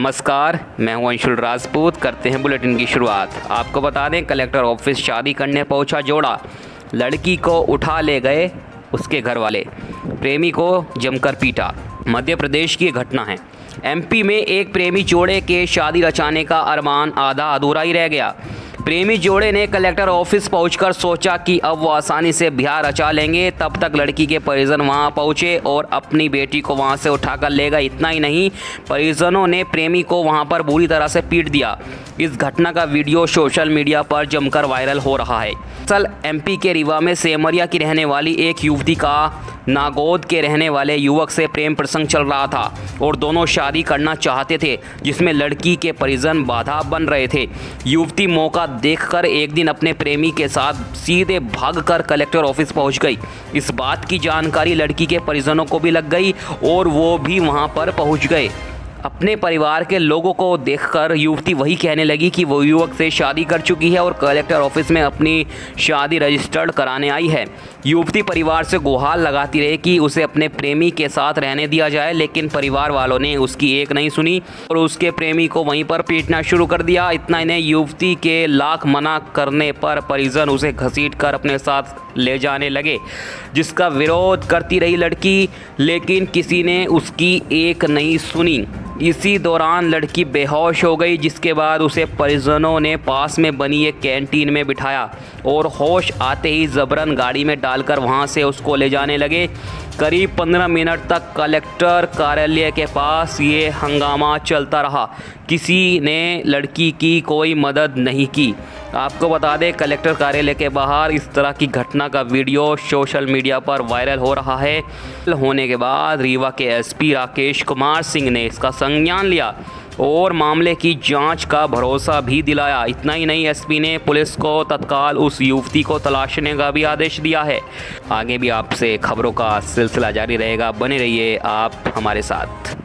नमस्कार, मैं हूं अंशुल राजपूत। करते हैं बुलेटिन की शुरुआत। आपको बता दें, कलेक्टर ऑफिस शादी करने पहुंचा जोड़ा, लड़की को उठा ले गए उसके घर वाले, प्रेमी को जमकर पीटा। मध्य प्रदेश की घटना है। एमपी में एक प्रेमी जोड़े के शादी रचाने का अरमान आधा अधूरा ही रह गया। प्रेमी जोड़े ने कलेक्टर ऑफिस पहुंचकर सोचा कि अब वो आसानी से ब्याह रचा लेंगे। तब तक लड़की के परिजन वहां पहुंचे और अपनी बेटी को वहां से उठाकर ले गए। इतना ही नहीं, परिजनों ने प्रेमी को वहां पर बुरी तरह से पीट दिया। इस घटना का वीडियो सोशल मीडिया पर जमकर वायरल हो रहा है। दरअसल एमपी के रीवा में सेमरिया की रहने वाली एक युवती का नागौद के रहने वाले युवक से प्रेम प्रसंग चल रहा था और दोनों शादी करना चाहते थे, जिसमें लड़की के परिजन बाधा बन रहे थे। युवती मौका देखकर एक दिन अपने प्रेमी के साथ सीधे भागकर कलेक्टर ऑफिस पहुंच गई। इस बात की जानकारी लड़की के परिजनों को भी लग गई और वो भी वहां पर पहुंच गए। अपने परिवार के लोगों को देखकर युवती वही कहने लगी कि वो युवक से शादी कर चुकी है और कलेक्टर ऑफिस में अपनी शादी रजिस्टर्ड कराने आई है। युवती परिवार से गुहार लगाती रही कि उसे अपने प्रेमी के साथ रहने दिया जाए, लेकिन परिवार वालों ने उसकी एक नहीं सुनी और उसके प्रेमी को वहीं पर पीटना शुरू कर दिया। इतना ही नहीं, युवती के लाख मना करने पर परिजन उसे घसीट कर अपने साथ ले जाने लगे, जिसका विरोध करती रही लड़की, लेकिन किसी ने उसकी एक नहीं सुनी। इसी दौरान लड़की बेहोश हो गई, जिसके बाद उसे परिजनों ने पास में बनी एक कैंटीन में बिठाया और होश आते ही जबरन गाड़ी में डालकर वहां से उसको ले जाने लगे। करीब 15 मिनट तक कलेक्टर कार्यालय के पास ये हंगामा चलता रहा। किसी ने लड़की की कोई मदद नहीं की। आपको बता दें, कलेक्टर कार्यालय के बाहर इस तरह की घटना का वीडियो सोशल मीडिया पर वायरल हो रहा है। होने के बाद रीवा के एसपी राकेश कुमार सिंह ने इसका संज्ञान लिया और मामले की जांच का भरोसा भी दिलाया। इतना ही नहीं, एसपी ने पुलिस को तत्काल उस युवती को तलाशने का भी आदेश दिया है। आगे भी आपसे खबरों का सिलसिला जारी रहेगा, बने रहिए आप हमारे साथ।